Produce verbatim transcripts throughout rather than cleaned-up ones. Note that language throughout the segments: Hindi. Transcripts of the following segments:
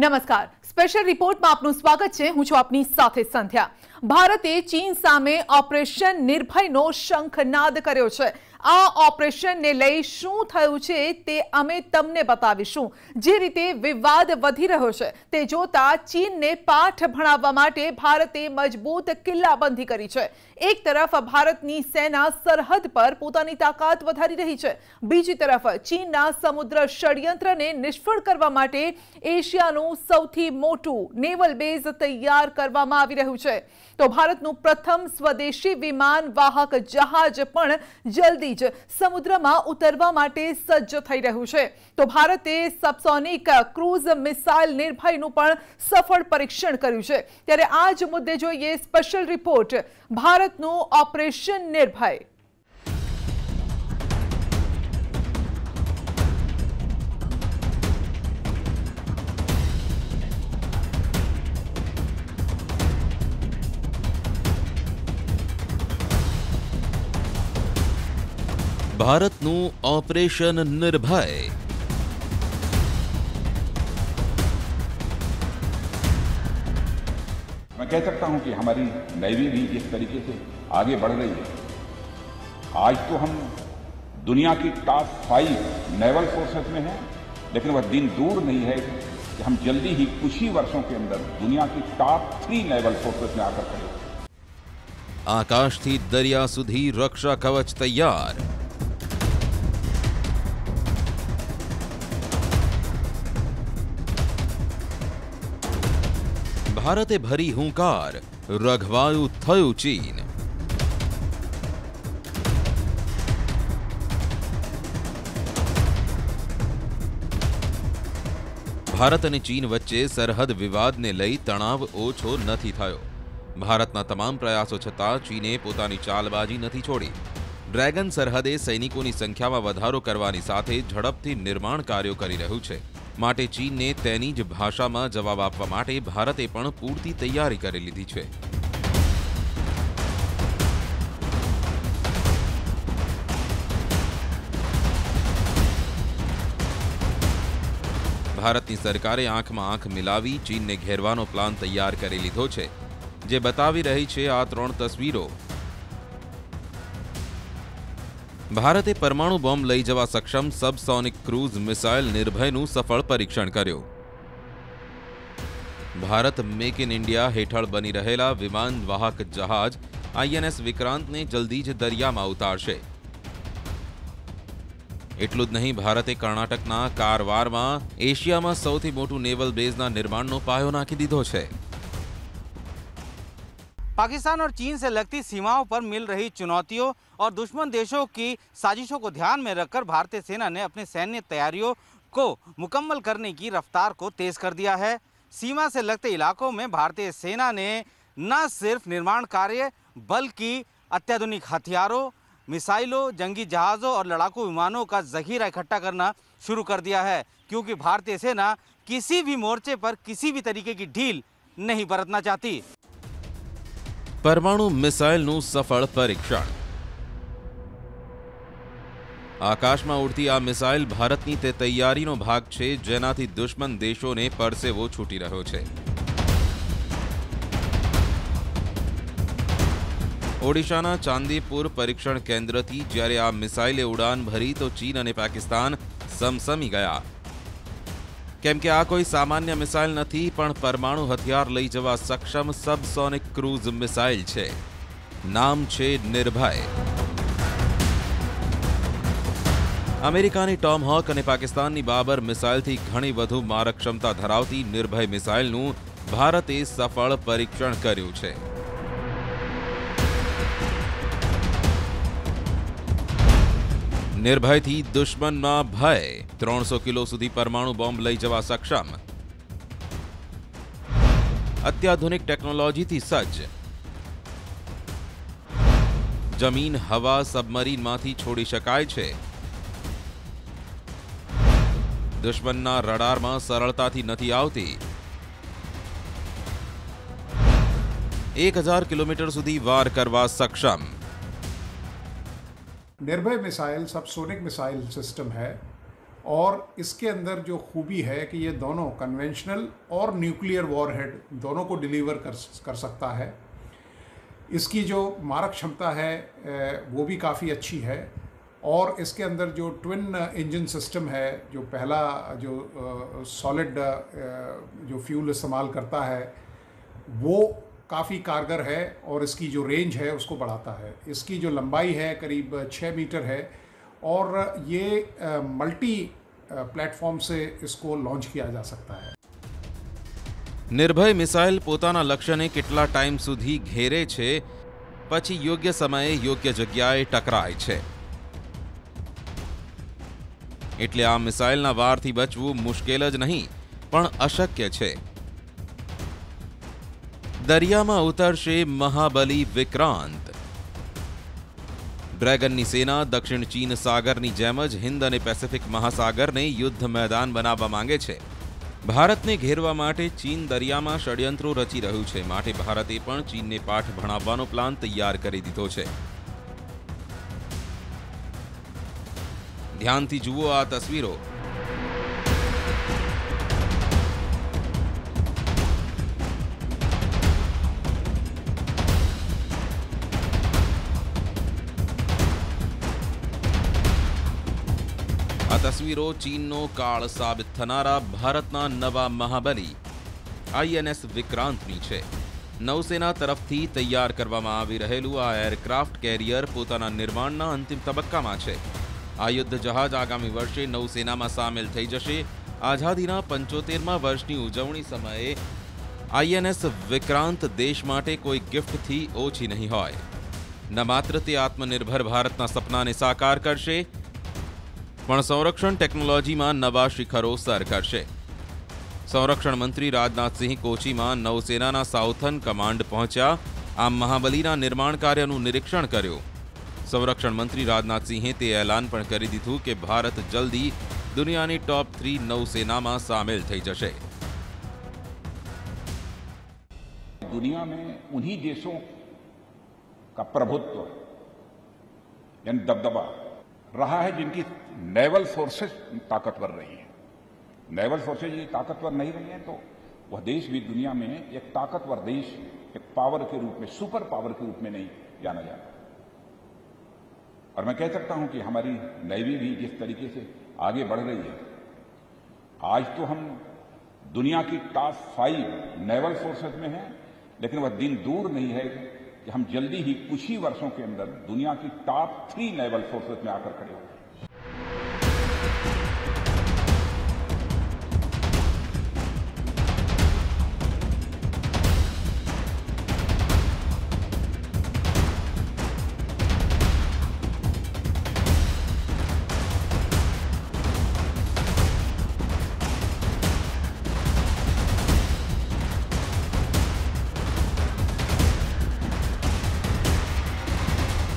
नमस्कार स्पेशल रिपोर्ट में आपनु स्वागत छे। हूँ छुं आपनी साथे संध्या। भारते चीन सामे ऑपरेशन निर्भय नो शंखनाद कर्यो छे। आ ऑपरेशन ने लई शुं थयुं छे ते अमे तमने बतावीशुं। जे रीते विवाद वधी रह्यो छे ते जोता चीन ने पाठ भणाववा माटे भारते मजबूत किल्लाबंधी करी छे। एक तरफ भारतनी सेना सरहद पर पोतानी ताकत वधारी रही छे, बीजी तरफ चीनना समुद्र षड्यंत्रने निष्फळ करवा माटे एशियानो સૌથી મોટું નેવલ બેઝ તૈયાર કરવામાં આવી રહ્યું છે। તો ભારતનું પ્રથમ સ્વદેશી વિમાન વાહક જહાજ પણ જલ્દી જ સમુદ્રમાં ઉતરવા માટે સજ્જ થઈ રહ્યું છે। તો ભારતે સબસોનિક ક્રૂઝ મિસાઇલ નિર્ભયનું પણ સફળ પરીક્ષણ કર્યું છે। ત્યારે આ જ મુદ્દે જોઈએ સ્પેશિયલ રિપોર્ટ ભારતનું ઓપરેશન નિર્ભય। भारतनु ऑपरेशन निर्भय। मैं कह सकता हूं कि हमारी नेवी भी इस तरीके से आगे बढ़ रही है। आज तो हम दुनिया की टॉप फाइव नेवल फोर्सेस में हैं, लेकिन वह दिन दूर नहीं है कि हम जल्दी ही कुछ ही वर्षों के अंदर दुनिया की टॉप थ्री नेवल फोर्सेस में आकर खड़े। आकाश थी दरिया सुधी रक्षा कवच तैयार। भारते भरी हुंकार, रघवायु थयु चीन। भारत अने चीन वच्चे सरहद विवाद ने लई तनाव ओछो नथी थयो। भारतना तमाम प्रयासों छतां चीने पोतानी चालबाजी नथी छोड़ी। ड्रेगन सरहदे सैनिकोनी संख्यामां वधारो करवानी साथे झड़पथी निर्माण कार्यो करी रह्यु छे। माटे चीन ने तेनी ज भाषामां जवाब आपवा माटे भारते पण पूरती तैयारी करी लीधी छे। भारतनी सरकारे आंख में आंख मिलावी चीन ने घेरवानो प्लान तैयार करी लीधो छे, जे बतावी रही छे आ त्रण तस्वीरों। भारते परमाणु बॉम्ब लई जवा सक्षम सबसोनिक क्रूज मिसाइल निर्भयनु सफल परीक्षण कर्यो। भारत मेक इन इंडिया हेठळ बनी रहेला विमान वाहक जहाज आईएनएस विक्रांत ने जल्दी ज दरियामां उतारशे। एटलुं ज नहीं, भारते कर्नाटकना कारवारमां एशियामां सौथी मोटुं नेवल बेझना निर्माणनो पायो नाखी दीधो छे। पाकिस्तान और चीन से लगती सीमाओं पर मिल रही चुनौतियों और दुश्मन देशों की साजिशों को ध्यान में रखकर भारतीय सेना ने अपने सैन्य तैयारियों को मुकम्मल करने की रफ्तार को तेज़ कर दिया है। सीमा से लगते इलाकों में भारतीय सेना ने न सिर्फ निर्माण कार्य बल्कि अत्याधुनिक हथियारों, मिसाइलों, जंगी जहाज़ों और लड़ाकू विमानों का जखीरा इकट्ठा करना शुरू कर दिया है, क्योंकि भारतीय सेना किसी भी मोर्चे पर किसी भी तरीके की ढील नहीं बरतना चाहती। परमाणु मिसाइल नु सफल परीक्षण। आकाश में उड़ती आ मिसाइल भारतनी ते तैयारी नो भाग छे, जेनाथी दुश्मन देशों ने परसेवो छूटी रह्यो छे। ओडिशाना चांदीपुर परीक्षण केन्द्र थी ज्यारे आ मिसाइले उड़ान भरी तो चीन अने पाकिस्तान समसमी गया, केम के आ कोई सामान्य मिसाइल नथी पण परमाणु हथियार लई जवा सक्षम सबसोनिक क्रूज मिसाइल छे। नाम छे निर्भय। अमेरिकानी टॉम हॉक अने पाकिस्तानी बाबर मिसाइल थी घणी वधु मारक क्षमता धरावती निर्भय मिसाइलनु भारते सफल परीक्षण कर्यु छे। निर्भय थी दुश्मन में भय। त्रण सौ किलो सुधी परमाणु बॉम्ब लई जवा सक्षम, अत्याधुनिक टेक्नोलॉजी थी सज्ज। जमीन हवा सबमरीन मांथी छोड़ी शकाय छे। दुश्मन ना रडार में सरलता थी नथी आवती। एक हजार किलोमीटर सुधी वार करवा सक्षम। निर्भय मिसाइल सबसोनिक मिसाइल सिस्टम है और इसके अंदर जो खूबी है कि ये दोनों कन्वेंशनल और न्यूक्लियर वॉरहेड दोनों को डिलीवर कर कर सकता है। इसकी जो मारक क्षमता है वो भी काफ़ी अच्छी है और इसके अंदर जो ट्विन इंजन सिस्टम है, जो पहला जो सॉलिड जो फ्यूल इस्तेमाल करता है वो काफ़ी कारगर है और इसकी जो रेंज है उसको बढ़ाता है। इसकी जो लंबाई है करीब छः मीटर है और ये मल्टी प्लेटफॉर्म से इसको लॉन्च किया जा सकता है। निर्भय मिसाइल પોતાના લક્ષ્યને કેટલા ટાઈમ સુધી ઘેરે છે, પછી યોગ્ય સમયે યોગ્ય જગ્યાએ ટકરાય છે, એટલે આ મિસાઇલના વારથી બચવું મુશ્કેલ જ નહીં પણ અશક્ય છે। દરિયામાં ઉતરશે મહાબલી વિક્રાંત। ड्रैगन सेना दक्षिण चीन सागर नी जेमज हिंद अने पेसिफिक महासागर ने युद्ध मैदान बनावा मांगे छे। भारत ने घेरवा माटे चीन दरिया में षड्यंत्रो रची रह्यु छे, माटे भारते पण चीन ने पाठ भणाववानो प्लान तैयार करी दीधो छे। ध्यानथी जुओ आ तस्वीरों। तस्वीरों चीननो काळ साबित थनारा भारतना नवा महाबली आईएनएस विक्रांतनी छे। नौसेना तरफथी तैयार करवामां आवी रहेलुं आ एरक्राफ्ट केरियर पोताना निर्माणना अंतिम तबक्कामां छे। आ युद्ध जहाज आगामी वर्षे नौसेनामां सामेल थई जशे। आजादीना पंचोतेरमा वर्षनी उजवणी समये आईएनएस विक्रांत देश माटे कोई गिफ्टथी ओछी नहीं होय। न मात्र ते आत्मनिर्भर भारतना सपनाने साकार करशे पण संरक्षण टेक्नोलॉजी में नवा शिखरो सर करशे। संरक्षण मंत्री राजनाथ सिंह कोची में नौसेना साउथर्न कमांड पहुंचा। आ महाबली निर्माण कार्यनु निरीक्षण कर्यु। संरक्षण मंत्री राजनाथ सिंह ते ऐलान पण करी दीधुं के भारत जल्दी दुनिया की टॉप थ्री नौसेना में शामिल थई जशे। दुनिया में उन्हीं देशों का प्रभुत्व यानी दबदबा रहा है जिनकी नेवल फोर्सेस ताकतवर रही है। नेवल फोर्सेस यदि ताकतवर नहीं रही हैं तो वह देश भी दुनिया में एक ताकतवर देश, एक पावर के रूप में, सुपर पावर के रूप में नहीं जाना जाता। और मैं कह सकता हूं कि हमारी नेवी भी जिस तरीके से आगे बढ़ रही है, आज तो हम दुनिया की टॉप फाइव नेवल फोर्सेस में हैं, लेकिन वह दिन दूर नहीं है कि हम जल्दी ही कुछ ही वर्षों के अंदर दुनिया की टॉप थ्री नेवल फोर्सेस में आकर खड़े होंगे।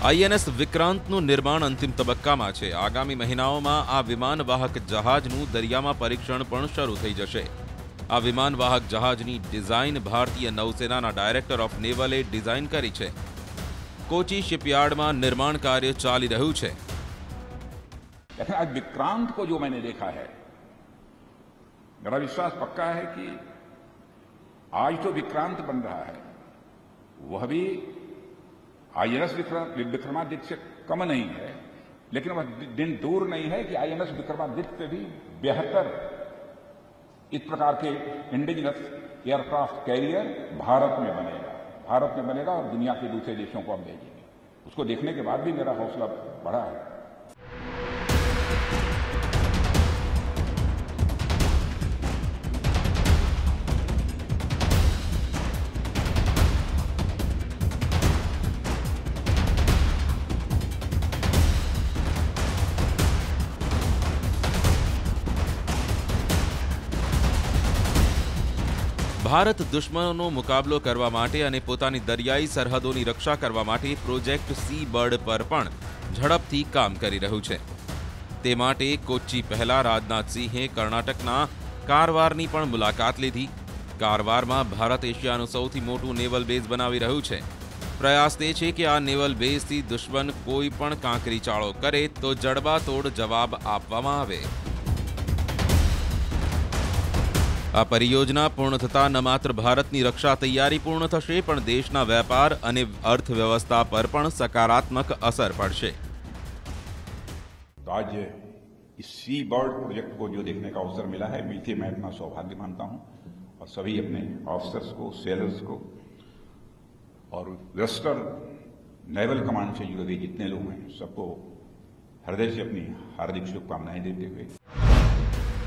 आईएनएस विक्रांतનું निर्माण अंतिम તબક્કામાં છે। आगामी મહિનાઓમાં આ વિમાનવાહક જહાજનું દરિયામાં પરીક્ષણ પણ શરૂ થઈ જશે। આ વિમાનવાહક જહાજની ડિઝાઇન ભારતીય નૌસેનાના ડાયરેક્ટર ઓફ નેવલે ડિઝાઇન કરી છે। કોચી શિપયાર્ડમાં નિર્માણ કાર્ય ચાલી રહ્યું છે। लेकिन आज विक्रांत को जो मैंने देखा है, मेरा विश्वास पक्का है कि आज तो विक्रांत बन रहा है, वह भी आईएनएस विक्रमादित्य से कम नहीं है, लेकिन वह दिन दूर नहीं है कि आईएनएस विक्रमादित्य से भी बेहतर इस प्रकार के इंडिजिनस एयरक्राफ्ट कैरियर भारत में बनेगा, भारत में बनेगा और दुनिया के दूसरे देशों को हम भेजेंगे। उसको देखने के बाद भी मेरा हौसला बढ़ा है। भारत दुश्मनों मुकाबलो करवा माटे अने पोतानी दरियाई सरहदों की रक्षा करवा माटे प्रोजेक्ट सी बर्ड पर पण झड़पथी काम करी रह्यु छे। ते माटे कोच्चि पहला राजनाथ सिंहे कर्नाटकना कारवारनी पण मुलाकात लीधी। कारवार में भारत एशियानु सौथी मोटू नेवल बेज बनावी रह्यु छे। प्रयास ते छे के आ नेवल बेज थी दुश्मन कोई पण कांकरी चाळो करे तो जड़बातोड़ जवाब आपवामां आवे। आ परियोजना पूर्ण थता न मात्र भारतनी रक्षा तैयारी पूर्ण थशे पण देशना व्यापार अने अर्थव्यवस्था पर पण सकारात्मक असर पड़शे। तो आज इस सी बर्ड प्रोजेक्ट को जो देखने का अवसर मिला है, मीठे मैं अपना सौभाग्य मानता हूं और सभी अपने ऑफिसर्स को, सेलर्स को और वेस्टर्न नेवल कमांड से जुड़े हुए जितने लोग हैं सबको हृदय से अपनी हार्दिक शुभकामनाएं देते हुए।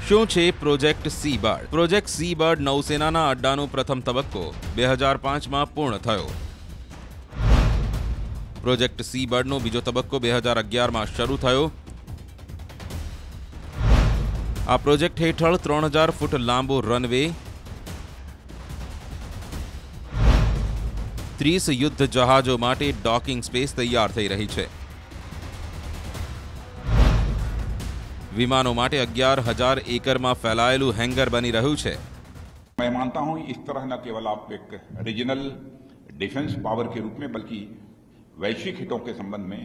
शू छे प्रोजेक्ट सी बर्ड? प्रोजेक्ट सी बर्ड नौसेनाना अड्डानो प्रथम तबक्को दो हज़ार पाँच में पूर्ण थयो। प्रोजेक्ट सी बर्डनो बीजो तबक्को दो हज़ार ग्यारह में शुरू थयो। आ प्रोजेक्ट हेठळ तीन हज़ार फूट लांबो रनवे, तीस युद्ध जहाजों माटे डॉकिंग स्पेस तैयार थई रही है। विमानों माटे अग्यार हजार एकर में फैलायेलू हैंगर बनी रह्यू छे। मैं मानता हूँ इस तरह न केवल आप एक रीजनल डिफेंस पावर के रूप में बल्कि वैश्विक हितों के संबंध में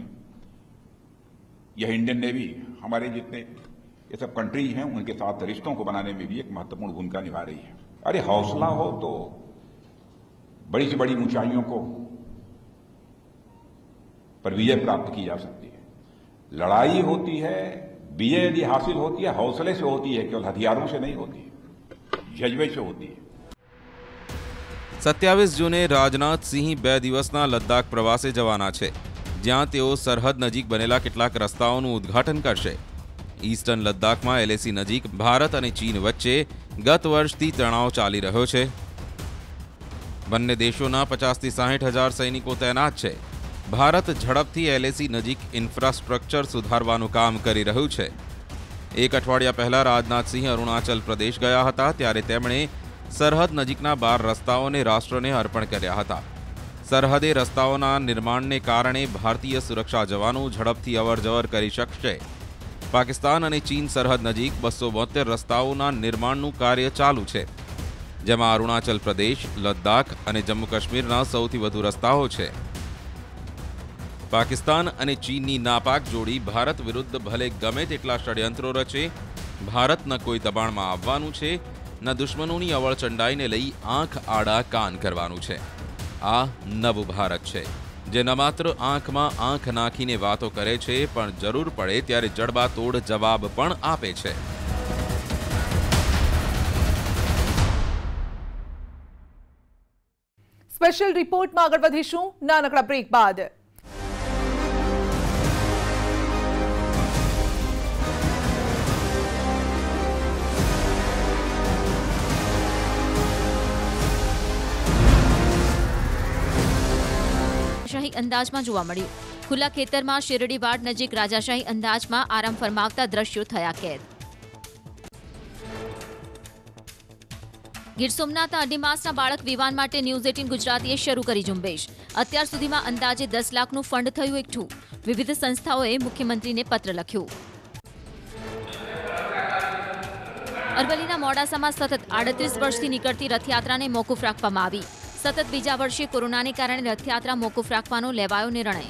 यह इंडियन नेवी हमारे जितने ये सब कंट्रीज हैं उनके साथ रिश्तों को बनाने में भी एक महत्वपूर्ण भूमिका निभा रही है। अरे हौसला हो तो बड़ी से बड़ी ऊंचाइयों को पर विजय प्राप्त की जा सकती है। लड़ाई होती है, विजय यदि हासिल होती है हौसले से होती है, केवल हथियारों से नहीं होती है, जज्बे से होती है। सत्तावीस जूने राजनाथ सिंह बे दिवसना लद्दाख प्रवासे जवाना छे, ज्यां तेओ सरहद नजीक बनेला केटलाक रस्ताओनुं उद्घाटन करशे। ईस्टर्न लद्दाख में एलएसी नजीक भारत अने चीन वच्चे गत वर्षथी तणाव चाली रह्यो छे। बंने देशोना पचास थी साठ हजार सैनिको तैनात छे। भारत झड़पथी एलएसी नजीक इन्फ्रास्ट्रक्चर सुधारવાનું કામ કરી રહ્યું છે। એક અઠવાડિયા પહેલા રાજનાથ સિંહ અરુણાચલ પ્રદેશ ગયા હતા, ત્યારે તેમણે સરહદ નજીકના બાર રસ્તાઓને રાષ્ટ્રને અર્પણ કર્યા હતા। સરહદે રસ્તાઓના નિર્માણને કારણે ભારતીય સુરક્ષા જવાનો ઝડપથી અવરજવર કરી શકશે। પાકિસ્તાન અને ચીન સરહદ નજીક બસો બોતેર રસ્તાઓના નિર્માણનું કાર્ય ચાલુ છે, જેમાં અરુણાચલ પ્રદેશ, લદ્દાખ અને જમ્મુ કાશ્મીરના સૌથી વધુ રસ્તાઓ છે। पाकिस्तान अने चीननी नापाक जोड़ी भारत विरुद्ध भले गमे तेटला षड्यंत्रो रचे, भारत न कोई दबाण में आववानुं छे न दुश्मनोनी अवळचंडाईने लई आंख आड़ा कान करवानुं छे। आ नवुं भारत छे जे न मात्र आंख में आंख नाखीने वातो करे छे, पण जरूर पड़े त्यारे जड़बातोड़ जवाब पण आपे छे। स्पेशल रिपोर्ट में आगळ वधीशुं नानकड़ा ब्रेक बाद। अंदाज में जोवा मळ्युं। खुला खेतर में शेरडीवाड नजीक राजाशाही अंदाज में आराम फरमावता दृश्यो थया कैद। गीर सोमनाथ अढ़ी मासना बाळक विवान माटे न्यूज़ अठारह गुजरातीए शुरू करी झूंबेश। अत्यार सुधीमां अंदाजे दस लाखनुं फंड थयुं एकठुं। विविध संस्थाओए मुख्यमंत्रीने पत्र लख्यो। अरवलीना मोडासामां सतत अड़तीस वर्षथी निकळती रथयात्राने मौकूफ राखवामां आवी। सतत बीजा वर्षे कोरोना ने कारण रथयात्रा मौकूफ राखवानो लेवायो निर्णय।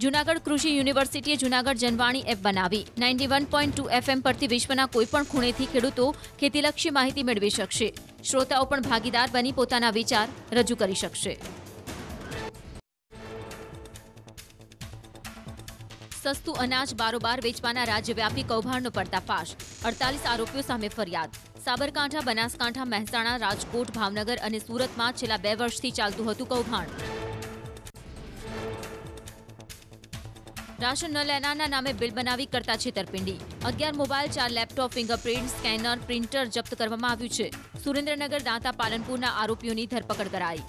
जूनागढ़ कृषि यूनिवर्सिटीए जूनागढ़ जनवाणी एप बनावी। इक्यानवे पॉइंट दो एफएम परथी विश्वना कोईपण खूणेथी खेडूतो खेतीलक्षी माहिती मेळवी शकशे। श्रोताओ पण भागीदार बनी पोताना विचार रजू करी शकशे। सस्तु अनाज बारोबार वेचवाना राज्यव्यापी कौभांडनो पर्दाफाश। अड़तालीस आरोपीओ सामे फरियाद। साबरकांठा, बनासकांठा, महेसाणा, राजकोट, भावनगर और सूरत में छेल्ला बे वर्षथी चालतुं हतुं कौभांड। राशन न लेनाना नामे बिल बनावी करता छेतरपिंडी। अग्यार मोबाइल, चार लैपटॉप, फिंगरप्रिंट स्केनर, प्रिंटर जप्त करवामां आव्युं छे। सुरेन्द्रनगर, दांता, पालनपुरना आरोपीओनी धरपकड़ कराई।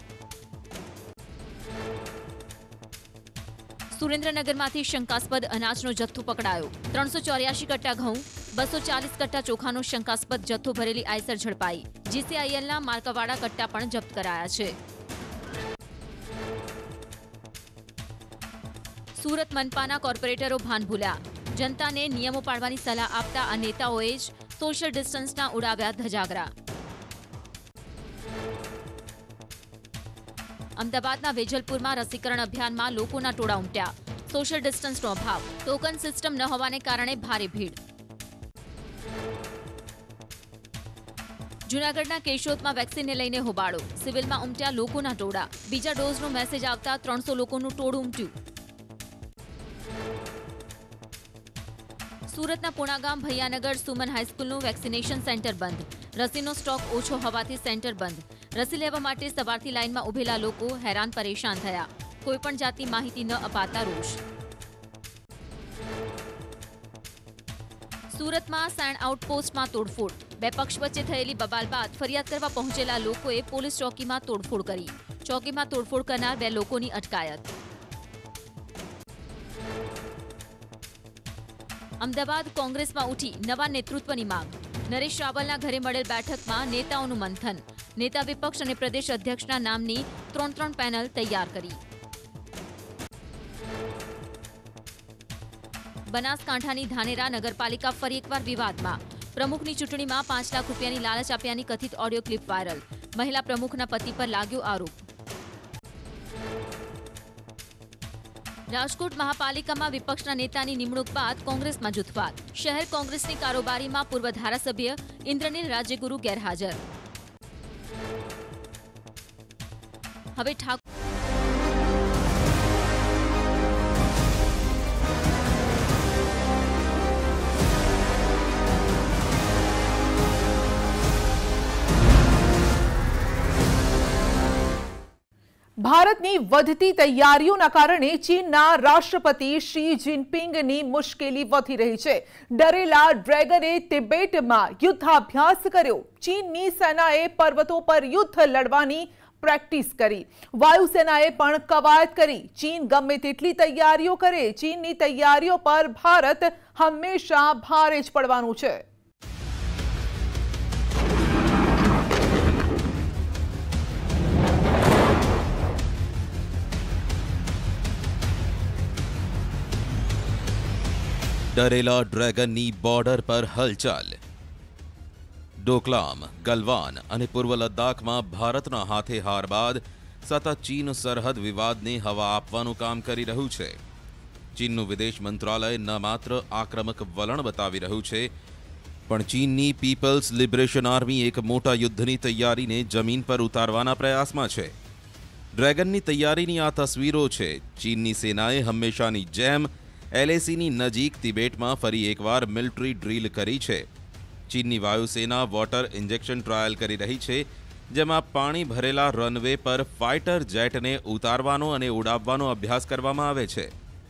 सुरेन्द्रनगरमांथी शंकास्पद अनाजनो जत्थो पकड़ायो। तीन सौ चौरासी कट्टा घऊं, बसो चालीस कट्टा चोखानो शंकास्पद जत्थो भरेली आयसर झड़पाई। जीसीआईएलना मार्कावाड़ा कट्टा पण जप्त कराया छे। सूरत मनपाना कोर्पोरेटरो भान भूल्या। जनताने नियमो पाळवानी सलाह आपता आ नेताओए ज सोशल डिस्टन्सना उड़ाव्या धजागरा। अमદાવાદના વેજલપુરમાં રસીકરણ અભિયાનમાં લોકોના ટોળા ઉમટ્યા। સોશિયલ ડિસ્ટન્સનો અભાવ, ટોકન સિસ્ટમ ન હોવાને કારણે ભારે ભીડ। જૂનાગઢના કેશોદમાં વેક્સિનને લઈને હોબાળો, સિવિલમાં ઉમટ્યા લોકોના ટોળા, બીજા ડોઝનો મેસેજ આવતા ત્રણસો લોકોનું ટોળું ઉમટ્યું. સુરતના પુણાગામ ભૈયાનગર સુમન હાઈસ્કૂલનું વેક્સિનેશન સેન્ટર બંધ, રસીનો સ્ટોક ઓછો હોવાથી સેન્ટર બંધ. રસી લેવા માટે સવારથી લાઇનમાં ઉભેલા લોકો હેરાન પરેશાન થયા, કોઈપણ જાતની માહિતી ન અપાતા રોષ. સુરતમાં સેણ આઉટપોસ્ટમાં તોડફોડ, બે પક્ષ વચ્ચે થયેલી બબાલ બાદ ફરિયાદ કરવા પહોંચેલા લોકોએ પોલીસ ચોકીમાં તોડફોડ કરી. ચોકીમાં તોડફોડ કરનાર બે લોકોની અટકાયત. અમદાવાદ કોંગ્રેસમાં ઉઠી નવા નેતૃત્વની માંગ. નરેશ રાવલના ઘરે મળેલ બેઠકમાં નેતાઓનું મંથન. નેતા વિપક્ષ અને પ્રદેશ અધ્યક્ષના નામની ત્રણ ત્રણ પેનલ તૈયાર કરી. બનાસકાંઠાની ધાનેરા નગરપાલિકા ફરી એકવાર વિવાદમાં. પ્રમુખની ચૂંટણીમાં પાંચ લાખ રૂપિયાની લાલચ આપ્યાની કથિત ઓડિયો ક્લિપ વાયરલ. મહિલા પ્રમુખના પતિ પર લાગ્યો આરોપ. રાજકોટ મહાપાલિકામાં વિપક્ષના નેતાની નિમણૂક બાદ કોંગ્રેસમાં જૂથવાદ. શહેર કોંગ્રેસની કારોબારીમાં પૂર્વ ધારાસભ્ય ઇન્દ્રનીલ રાજેગુરુ ગેરહાજર. હવે ઠાકોર ભારતની વધતી તૈયારીઓના કારણે ચીનના રાષ્ટ્રપતિ શી જિનપિંગની મુશ્કેલી વધી રહી છે. ડરેલા ડ્રેગને તિબેટમાં યુદ્ધાભ્યાસ કર્યો. ચીનની સેનાએ પર્વતો પર યુદ્ધ લડવાની પ્રેક્ટિસ કરી. વાયુસેનાએ પણ કવાયત કરી. ચીન ગમે તેટલી તૈયારીઓ કરે, ચીનની તૈયારીઓ પર ભારત હંમેશા ભારે જ પડવાનું છે. डरेला ड्रेगन नी बॉर्डर पर हलचल. डोकलाम, गलवान और पूर्व लद्दाख में भारत हाथे हार बाद सतत चीन सरहद विवाद ने हवा आपवानुं काम करी रह्युं छे. चीननुं विदेश मंत्रालय न मात्र आक्रमक वलण बतावी रह्युं छे पण चीननी पीपल्स लिबरेशन आर्मी एक मोटा युद्धनी तैयारी ने जमीन पर उतारवाना प्रयासमां छे. ड्रेगननी तैयारीनी आ तस्वीरो छे. चीननी सेनाए हमेशानी जेम एलएसी नजीक तिबेट में फरी एक बार मिलिटरी ड्रील करी है. चीननी वायुसेना वॉटर इंजेक्शन ट्रायल करी रही है, जेमा पाणी भरेला रनवे पर फाइटर जेट ने उतारवानो अने उड़ाववानो अभ्यास करवामां आवे छे.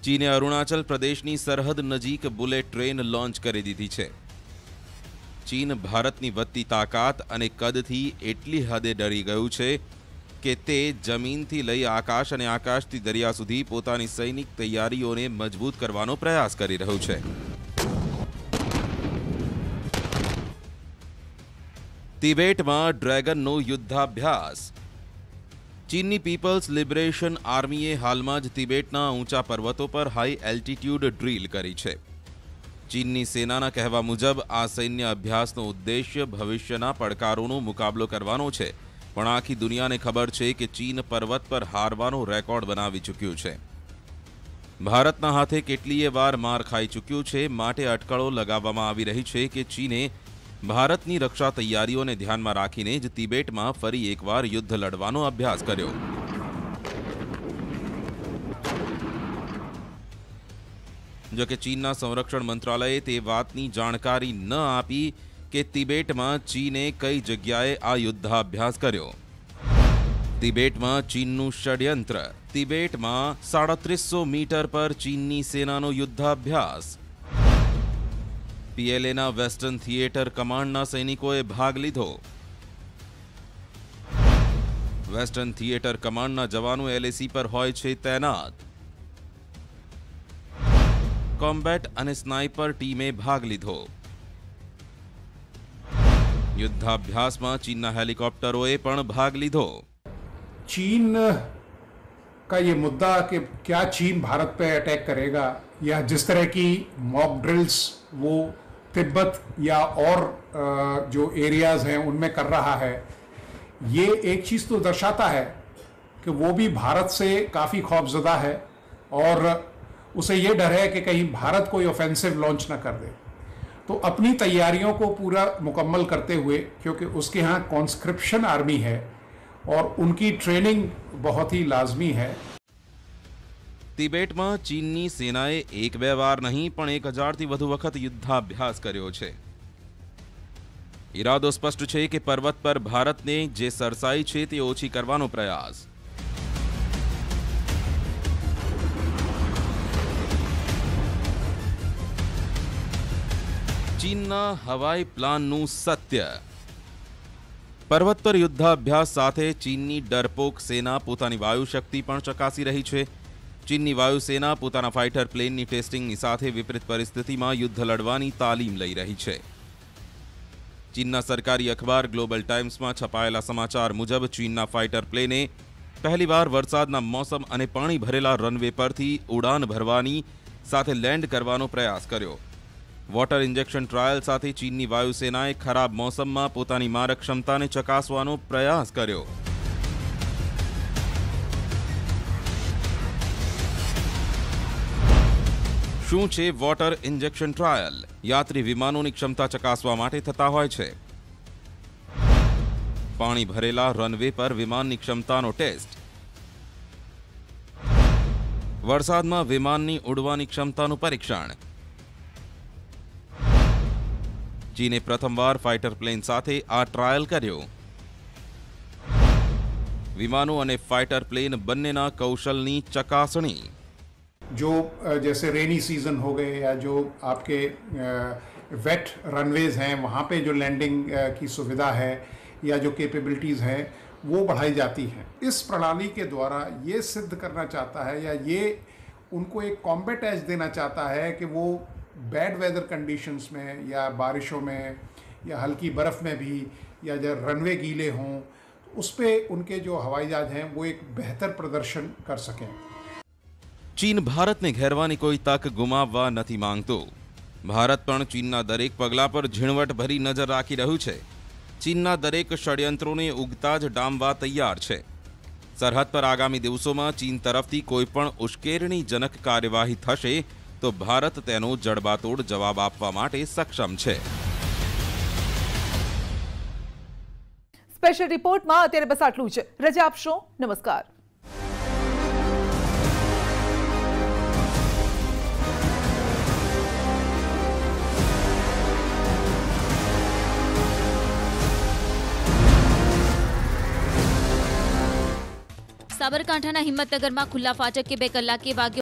चीने अरुणाचल प्रदेश की सरहद नजीक बुलेट ट्रेन लॉन्च करी दीधी है. चीन भारतनी वधती ताकत अने कदथी एटली हदे डरी गयुं छे के ते जमीन थी लई आकाश अने आकाश थी दरिया सुधी पोतानी सैनिक तैयारीओं ने मजबूत करवानो प्रयास करी रह्यो छे. तिबेट में ड्रेगन नो युद्धाभ्यास. चीनी पीपल्स लिबरेशन आर्मीए हाल में ज तिबेटना ऊंचा पर्वतों पर हाई एल्टीट्यूड ड्रील करी छे. चीननी सेनाना कहेवा मुजब आ सैन्य अभ्यासनो उद्देश्य भविष्यना पड़कारोनो मुकाबलो करवानो छे. पण आखी दुनिया ने खबर है कि चीन पर्वत पर हारवानो रेकॉर्ड बनावी चूक्यु छे. भारतना हाथे केटलीय वार मार खाई चूक्यु छे, माटे अटकळो लगाववामां आवी रही छे कि चीने भारतनी रक्षा तैयारीओने ध्यानमां राखीने ज तिबेटमां फरी एकवार युद्ध लड़वानो अभ्यास कर्यो. जो के चीनना संरक्षण मंत्रालये ते वातनी जाणकारी न आपी के तिबेट में चीने कई जगह आ युद्धाभ्यास कर्यो. तिबेट में चीननु षड्यंत्र. तिबेट में साड़ीस सौ मीटर पर चीननी सेनानो युद्धाभ्यास. पीएलए ना वेस्टर्न थिएटर कमांडना सैनिकोए भाग लीधो. वेस्टर्न थिएटर कमांडना जवानो एलएसी पर होय छे तैनात. कॉम्बेट अने स्नाइपर टीमे भाग लीधो. युद्धाभ्यास में चीन हेलिकॉप्टरों पर भाग लीधो. चीन का ये मुद्दा कि क्या चीन भारत पे अटैक करेगा या जिस तरह की मॉब ड्रिल्स वो तिब्बत या और जो एरियाज हैं उनमें कर रहा है, ये एक चीज़ तो दर्शाता है कि वो भी भारत से काफ़ी खौफजदा है और उसे ये डर है कि कहीं भारत कोई ऑफेंसिव लॉन्च ना कर दे. तो अपनी तैयारियों को पूरा मुकम्मल करते हुए, क्योंकि उसके यहाँ कॉन्स्क्रिप्शन आर्मी है और उनकी ट्रेनिंग बहुत ही लाजमी है। तिबेट में चीननी सेनाए एक बे वार नहीं पण एक हजार थी वधु वखत युद्धाभ्यास कर्यो छे। इरादो स्पष्ट छे के पर्वत पर भारत ने जे सरसाई छे ते ओछी करवानो प्रयास। चीनना हवाई प्लाननु सत्य। पर्वत पर युद्धाभ्यास साथे चीननी डरपोक सेना पोतानी वायुशक्ति पण चकासी रही छे। चीननी वायुसेना पोताना फाइटर प्लेननी टेस्टिंगनी साथे विपरीत परिस्थितिमां युद्ध लड़वानी तालीम लई रही छे। चीनना सरकारी अखबार ग्लोबल टाइम्स में छपायेला समाचार मुजब चीनना फाइटर प्लेने पहलीवार वरसादना मौसम अने पाणी भरेला रनवे परथी उड़ान भरवानी साथे लैंड करवानो प्रयास कर्यो। वॉटर इंजेक्शन ट्रायल साथे चीननी वायुसेनाए खराब मौसम में पोतानी मारक क्षमता ने चकासवानो प्रयास कर्यो। शुं छे वॉटर इंजेक्शन ट्रायल? यात्री विमानों की क्षमता चकासवा माटे थता होय छे। पाणी भरेला रनवे पर विमान की क्षमता नो टेस्ट। वरसाद में विमान की उड़वानी क्षमता नु परीक्षण। चीने प्रथमवार फाइटर प्लेन साथे आ ट्रायल कर्यो। विमानों अने फाइटर प्लेन बन्नेना कौशलनी चकासणी। जो जैसे रेनी सीजन हो गए या जो आपके वेट रनवेज़ हैं वहाँ पे जो लैंडिंग की सुविधा है या जो कैपेबिलिटीज़ हैं वो बढ़ाई जाती हैं। इस प्रणाली के द्वारा ये सिद्ध करना चाहता है या ये उनको एक कॉम्बैट एज देना चाहता है कि वो बैड वेदर कंडीशंस में या बारिशों में या हल्की बर्फ़ में भी या जब रनवे गीले हों उस पर उनके जो हवाई जहाज हैं वो एक बेहतर प्रदर्शन कर सकें। चीन भारत ने घेरवानी कोई तक गुमाववा नथी मांगतो। भारत पण चीनना दरेक पगला पर झीणवट भरी नजर राखी रह्यु छे। चीनना दरेक षड्यंत्रों ने उगता ज डामवा तैयार छे। सरहद पर आगामी दिवसों में चीन तरफथी कोईपण उश्केरणीजनक कार्यवाही थशे तो भारत तेनो जड़बातोड़ जवाब आपवा माटे सक्षम छे। स्पेशल रिपोर्ट में अत्यारे बस आटलुं ज। रजा आपशो। नमस्कार। साबरकांठाना हिम्मतनगर में खुला फाटके बे कलाके वाग्यो